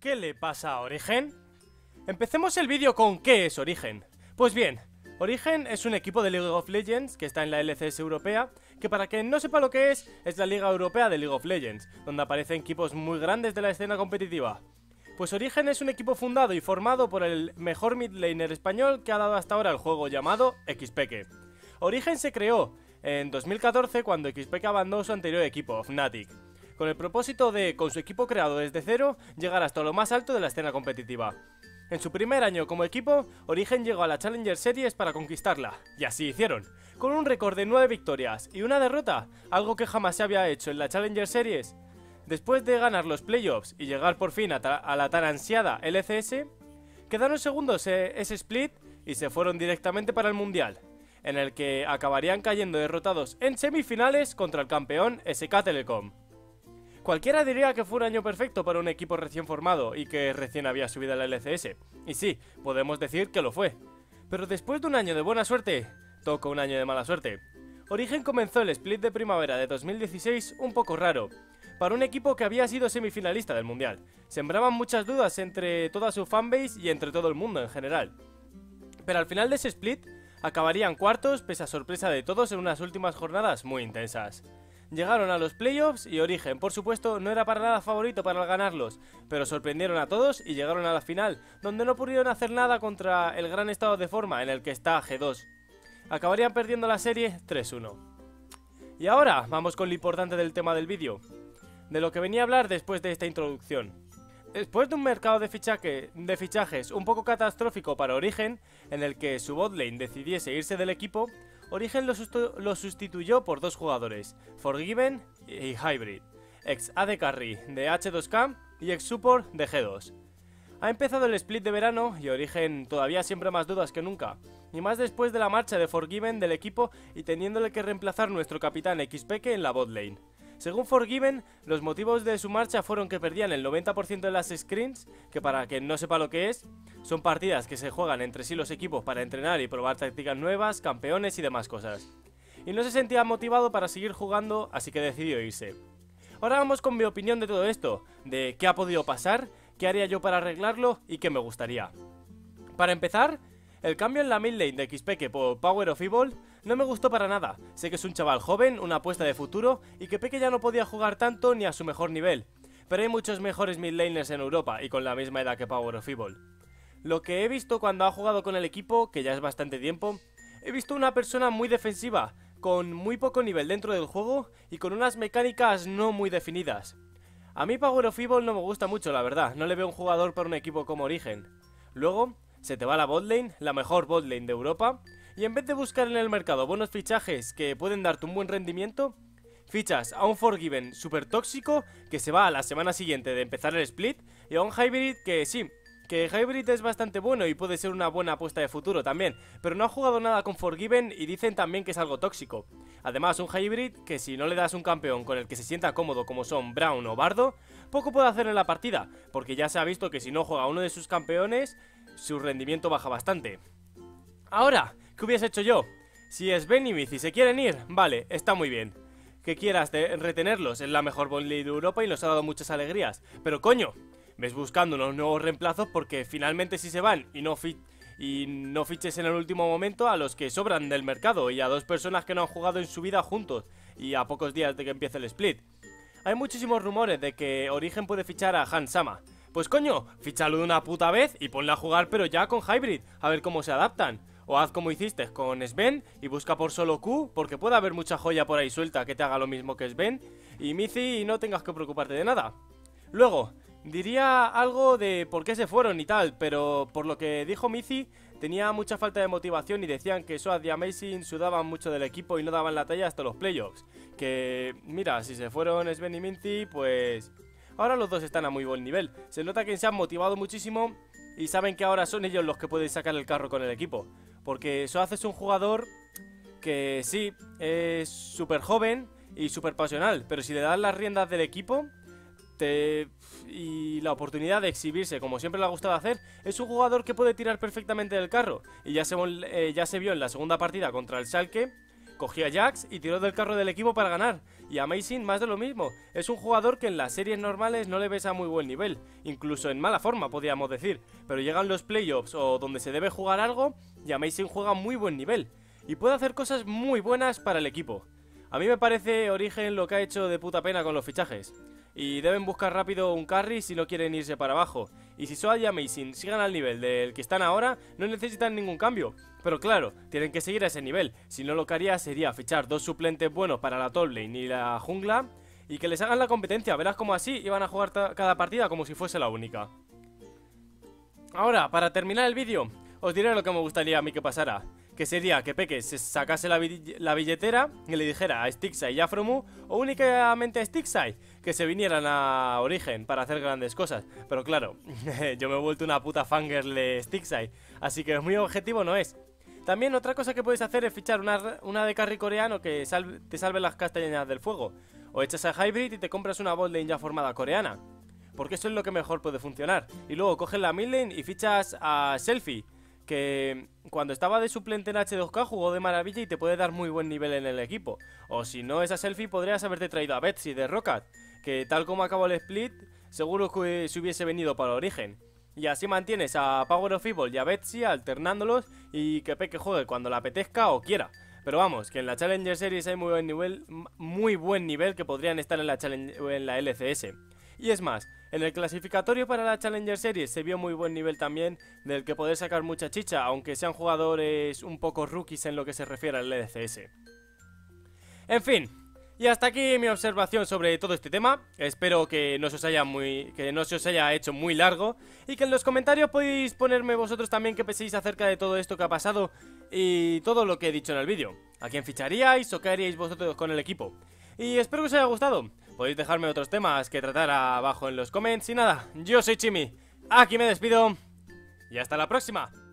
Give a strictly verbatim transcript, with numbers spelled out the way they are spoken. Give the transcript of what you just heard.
¿Qué le pasa a Origen? Empecemos el vídeo con ¿qué es Origen? Pues bien, Origen es un equipo de League of Legends que está en la L C S europea, que para quien no sepa lo que es, es la liga europea de League of Legends, donde aparecen equipos muy grandes de la escena competitiva. Pues Origen es un equipo fundado y formado por el mejor midlaner español que ha dado hasta ahora el juego, llamado Xpeke. Origen se creó en dos mil catorce cuando Xpeke abandonó su anterior equipo, Fnatic, con el propósito de, con su equipo creado desde cero, llegar hasta lo más alto de la escena competitiva. En su primer año como equipo, Origen llegó a la Challenger Series para conquistarla, y así hicieron, con un récord de nueve victorias y una derrota, algo que jamás se había hecho en la Challenger Series. Después de ganar los playoffs y llegar por fin a, a la tan ansiada L C S, quedaron segundos ese split y se fueron directamente para el Mundial, en el que acabarían cayendo derrotados en semifinales contra el campeón S K Telecom. Cualquiera diría que fue un año perfecto para un equipo recién formado y que recién había subido a la L C S, y sí, podemos decir que lo fue. Pero después de un año de buena suerte, tocó un año de mala suerte. Origen comenzó el split de primavera de dos mil dieciséis un poco raro, para un equipo que había sido semifinalista del Mundial. Sembraban muchas dudas entre toda su fanbase y entre todo el mundo en general. Pero al final de ese split, acabarían cuartos pese a sorpresa de todos en unas últimas jornadas muy intensas. Llegaron a los playoffs y Origen, por supuesto, no era para nada favorito para ganarlos, pero sorprendieron a todos y llegaron a la final, donde no pudieron hacer nada contra el gran estado de forma en el que está G dos. Acabarían perdiendo la serie tres uno. Y ahora vamos con lo importante del tema del vídeo, de lo que venía a hablar después de esta introducción. Después de un mercado de, fichaje, de fichajes un poco catastrófico para Origen, en el que su botlane decidiese irse del equipo, Origen lo, sustu lo sustituyó por dos jugadores, Forgiven y Hybrid, ex A D Carry de H dos K y ex Support de G dos. Ha empezado el split de verano y Origen todavía siembra más dudas que nunca, y más después de la marcha de Forgiven del equipo y teniéndole que reemplazar nuestro capitán Xpeke en la botlane. Según Forgiven, los motivos de su marcha fueron que perdían el noventa por ciento de las screens, que para quien no sepa lo que es, son partidas que se juegan entre sí los equipos para entrenar y probar tácticas nuevas, campeones y demás cosas. Y no se sentía motivado para seguir jugando, así que decidió irse. Ahora vamos con mi opinión de todo esto, de qué ha podido pasar, qué haría yo para arreglarlo y qué me gustaría. Para empezar, el cambio en la mid lane de Xpeke por Power of Evil no me gustó para nada. Sé que es un chaval joven, una apuesta de futuro y que Peke ya no podía jugar tanto ni a su mejor nivel, pero hay muchos mejores mid laners en Europa y con la misma edad que Power of Evil. Lo que he visto cuando ha jugado con el equipo, que ya es bastante tiempo, he visto una persona muy defensiva, con muy poco nivel dentro del juego y con unas mecánicas no muy definidas. A mí Power of Evil no me gusta mucho, la verdad, no le veo un jugador para un equipo como Origen. Luego, se te va la botlane, la mejor botlane de Europa, y en vez de buscar en el mercado buenos fichajes que pueden darte un buen rendimiento, fichas a un Forgiven super tóxico que se va a la semana siguiente de empezar el split, y a un Hybrid que sí, que Hybrid es bastante bueno y puede ser una buena apuesta de futuro también, pero no ha jugado nada con Forgiven y dicen también que es algo tóxico. Además, un Hybrid que si no le das un campeón con el que se sienta cómodo como son Brown o Bardo, poco puede hacer en la partida, porque ya se ha visto que si no juega uno de sus campeones, su rendimiento baja bastante. Ahora, ¿qué hubiese hecho yo? Si Sven y Mithy se quieren ir, vale, está muy bien. Que quieras retenerlos, es la mejor botlane de Europa y nos ha dado muchas alegrías. Pero coño, ves buscando unos nuevos reemplazos porque finalmente si se van y no, fi y no fiches en el último momento a los que sobran del mercado y a dos personas que no han jugado en su vida juntos y a pocos días de que empiece el split. Hay muchísimos rumores de que Origen puede fichar a Hans Sama. Pues coño, fíchalo de una puta vez y ponla a jugar pero ya con Hybrid, a ver cómo se adaptan. O haz como hiciste con Sven y busca por solo Q, porque puede haber mucha joya por ahí suelta que te haga lo mismo que Sven. Y Mithy, y no tengas que preocuparte de nada. Luego, diría algo de por qué se fueron y tal, pero por lo que dijo Mithy, tenía mucha falta de motivación y decían que SoaZ y Amazing sudaban mucho del equipo y no daban la talla hasta los playoffs. Que, mira, si se fueron Sven y Mithy, pues... ahora los dos están a muy buen nivel, se nota que se han motivado muchísimo y saben que ahora son ellos los que pueden sacar el carro con el equipo. Porque SoaZ es un jugador que sí, es súper joven y súper pasional, pero si le das las riendas del equipo te... y la oportunidad de exhibirse, como siempre le ha gustado hacer, es un jugador que puede tirar perfectamente del carro. Y ya se, eh, ya se vio en la segunda partida contra el Schalke, Cogió a Jax y tiró del carro del equipo para ganar. Y Amazing más de lo mismo. Es un jugador que en las series normales no le ves a muy buen nivel, incluso en mala forma podríamos decir. Pero llegan los playoffs o donde se debe jugar algo y Amazing juega a muy buen nivel y puede hacer cosas muy buenas para el equipo. A mí me parece Origen lo que ha hecho de puta pena con los fichajes. Y deben buscar rápido un carry si no quieren irse para abajo. Y si SoaZ y Amazing sigan al nivel del que están ahora, no necesitan ningún cambio. Pero claro, tienen que seguir a ese nivel. Si no, lo que haría sería fichar dos suplentes buenos para la top lane y la jungla y que les hagan la competencia. Verás como así iban a jugar cada partida como si fuese la única. Ahora, para terminar el vídeo, os diré lo que me gustaría a mí que pasara. Que sería que Xpeke se sacase la, bill la billetera y le dijera a Stixide y a Fromu, o únicamente a Stixide, que se vinieran a Origen para hacer grandes cosas. Pero claro, yo me he vuelto una puta fangirl de Stixide, así que muy objetivo no es. También otra cosa que puedes hacer es fichar una, una de carry coreano que salve, te salve las castañas del fuego, o echas a Hybrid y te compras una bot lane ya formada coreana, porque eso es lo que mejor puede funcionar. Y luego coges la mid lane y fichas a Selfie, que cuando estaba de suplente en hache dos ka jugó de maravilla y te puede dar muy buen nivel en el equipo. O si no, esa Selfie podrías haberte traído a Betsy de Rocket, que tal como acabó el split, seguro que se hubiese venido para Origen. Y así mantienes a Power of Evil y a Betsy alternándolos y que Xpeke juegue cuando le apetezca o quiera. Pero vamos, que en la Challenger Series hay muy buen nivel, muy buen nivel que podrían estar en la, en la L C S. Y es más, en el clasificatorio para la Challenger Series se vio muy buen nivel también, del que poder sacar mucha chicha, aunque sean jugadores un poco rookies en lo que se refiere al L C S. En fin, y hasta aquí mi observación sobre todo este tema. Espero que no se os haya, muy, que no se os haya hecho muy largo, y que en los comentarios podéis ponerme vosotros también qué penséis acerca de todo esto que ha pasado y todo lo que he dicho en el vídeo. ¿A quién ficharíais o qué haríais vosotros con el equipo? Y espero que os haya gustado. Podéis dejarme otros temas que tratar abajo en los comments. Y nada, yo soy Chimi, aquí me despido y hasta la próxima.